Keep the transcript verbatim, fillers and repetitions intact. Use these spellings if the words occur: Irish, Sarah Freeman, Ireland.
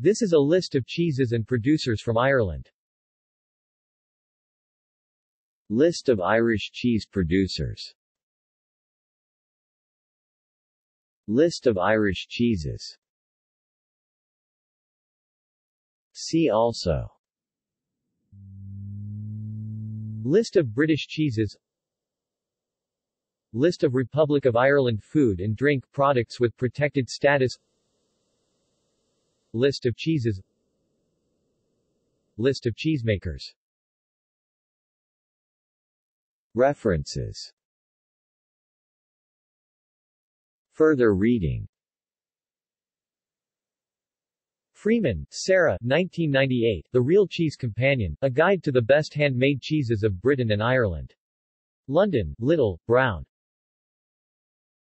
This is a list of cheeses and producers from Ireland. List of Irish cheese producers. List of Irish cheeses. See also: List of British cheeses, List of Republic of Ireland food and drink products with protected status, List of cheeses, List of cheesemakers. References. Further reading. Freeman, Sarah, nineteen ninety-eight, The Real Cheese Companion, A Guide to the Best Handmade Cheeses of Britain and Ireland. London, Little, Brown.